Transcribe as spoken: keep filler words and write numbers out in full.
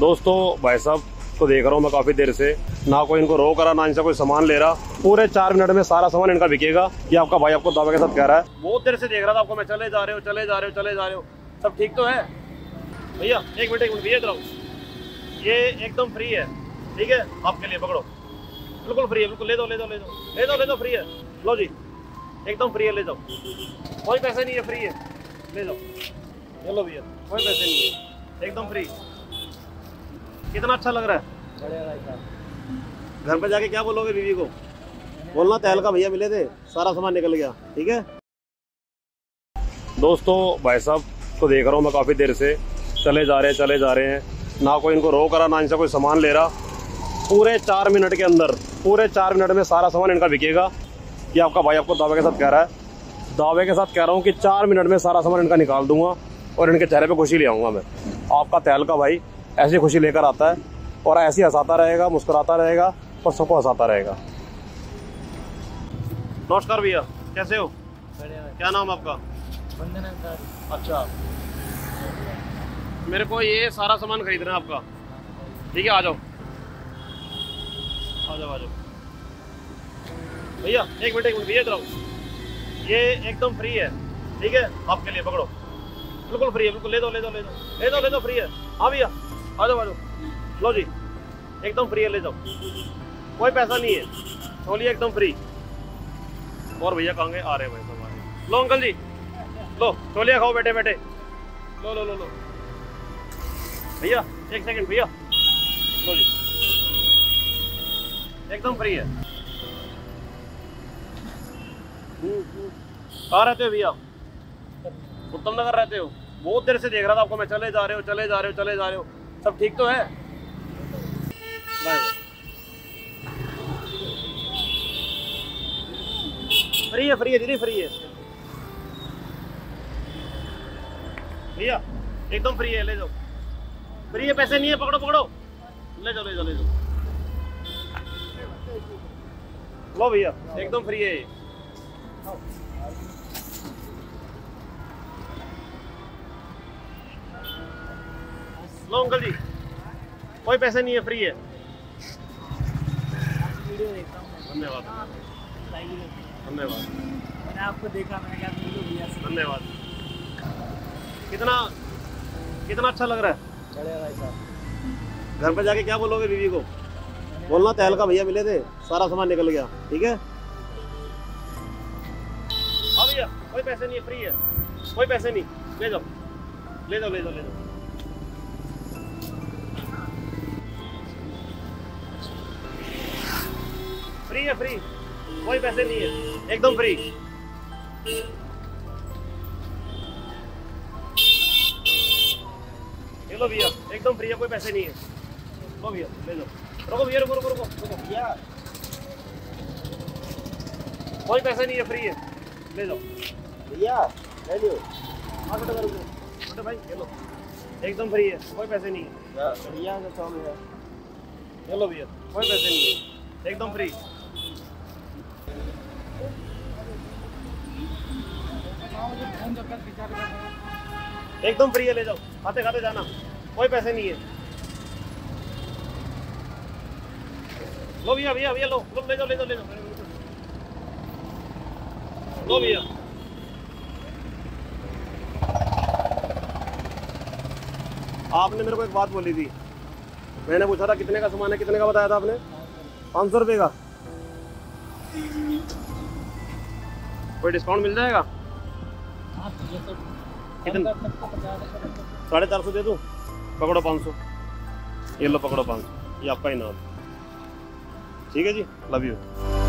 दोस्तों भाई साहब को देख रहा हूँ मैं काफ़ी देर से, ना कोई इनको रोक रहा ना इनसे कोई सामान ले रहा। पूरे चार मिनट में सारा सामान इनका बिकेगा। ये आपका भाई आपको दावा के साथ कह रहा है, बहुत देर से देख रहा था आपको मैं, चले जा रहे हो चले जा रहे हो चले जा रहे हो, सब ठीक तो है भैया? एक मिनट एक मिनट भैया इधर आओ, ये एकदम फ्री है ठीक है, आपके लिए पकड़ो, बिल्कुल फ्री है, बिल्कुल ले दो ले दो ले दो ले दो ले दो फ्री है, लो जी एकदम फ्री है, ले जाओ, कोई पैसे नहीं है, फ्री है, ले जाओ। चलो भैया कोई पैसे नहीं है, एकदम फ्री। कितना अच्छा लग रहा है, बढ़िया भाई साहब। घर पे जाके क्या बोलोगे बीवी को? बोलना तहलका भैया मिले थे, सारा सामान निकल गया। ठीक है दोस्तों, भाई साहब को देख रहा हूँ मैं काफ़ी देर से, चले जा रहे हैं चले जा रहे हैं, ना कोई इनको रोक रहा ना इनसे कोई सामान ले रहा। पूरे चार मिनट के अंदर, पूरे चार मिनट में सारा सामान इनका बिकेगा। ये आपका भाई आपको दावे के साथ कह रहा है, दावे के साथ कह रहा हूँ कि चार मिनट में सारा सामान इनका निकाल दूंगा और इनके चेहरे पे खुशी ले आऊँगा मैं। आपका तहलका भाई ऐसी खुशी लेकर आता है और ऐसी हंसाता रहेगा, मुस्कुराता रहेगा और सबको हंसाता रहेगा। नमस्कार भैया, कैसे हो? क्या नाम आपका? वंदना। अच्छा, मेरे को ये सारा सामान खरीदना है आपका, ठीक है? आ जाओ आ जाओ आ जाओ भैया, एक मिनट एक मिनट भैया इधर आओ, ये एकदम फ्री है ठीक है, आपके लिए पकड़ो, बिल्कुल फ्री है, बिल्कुल ले दो ले दो ले दो ले दो ले दो फ्री है। हाँ भैया आ जाओ आ जाओ, लो जी एकदम फ्री है, ले जाओ, कोई पैसा नहीं है, छोलिए एकदम फ्री। और भैया कहाँ गए? आ रहे भाई सब आ रहे। लो अंकल जी लो छोलिया खाओ बैठे बैठे, लो लो लो लो भैया एक सेकेंड भैया, लो जी एकदम फ्री है। कहाँ रहते हो भैया? उत्तम नगर रहते हो? बहुत देर से देख रहा था आपको मैं, चले जा रहे हो चले जा रहे हो चले जा रहे हो, सब ठीक तो है? फ्री है फ्री है दीदी फ्री है भैया, एकदम फ्री है, ले जाओ, फ्री है, पैसे नहीं है, पकड़ो पकड़ो, ले जाओ ले जाओ ले जाओ, लो भैया एकदम फ्री है। लो अंकल जी कोई पैसे नहीं है, फ्री है। धन्यवाद धन्यवाद, मैंने आपको देखा, मैंने कहा धन्यवाद। कितना कितना अच्छा लग रहा है? चले भाई साहब। घर पे जाके क्या बोलोगे बीवी को? बोलना तहलका भैया मिले थे, सारा सामान निकल गया। ठीक है भैया, कोई पैसे नहीं है, फ्री है, कोई पैसे नहीं, ले जाओ ले जाओ ले जाओ ले जाओ। फ्री है फ्री, कोई पैसे नहीं है, एकदम फ्री। ये लो भैया एकदम फ्री है, कोई पैसे नहीं है, लो भैया ले जाओ। रुको भैया रुको रुको रुको यार, कोई पैसे नहीं है, फ्री है, ले जाओ भैया ले लो। आठ टका रुको छोटे भाई, ले लो एकदम फ्री है, कोई पैसे नहीं है। भैया का काम है, ले लो भैया कोई पैसे नहीं है, एकदम फ्री। एकदम फ्री है, ले जाओ, खाते खाते जाना, कोई पैसे नहीं है। लो भैया भैया भैया लो लो ले जाओ ले जाओ ले जाओ, लो भैया आपने मेरे को एक बात बोली थी, मैंने पूछा था कितने का सामान है, कितने का बताया था आपने? पाँच सौ रुपये का। कोई डिस्काउंट मिल जाएगा? कितना? साढ़े चार सौ दे दूँ? पकड़ो पाँच सौ, ये लो पकड़ो पाँच सौ, ये आपका इनाम। ठीक है जी, लव यू।